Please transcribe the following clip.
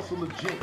muscle legit.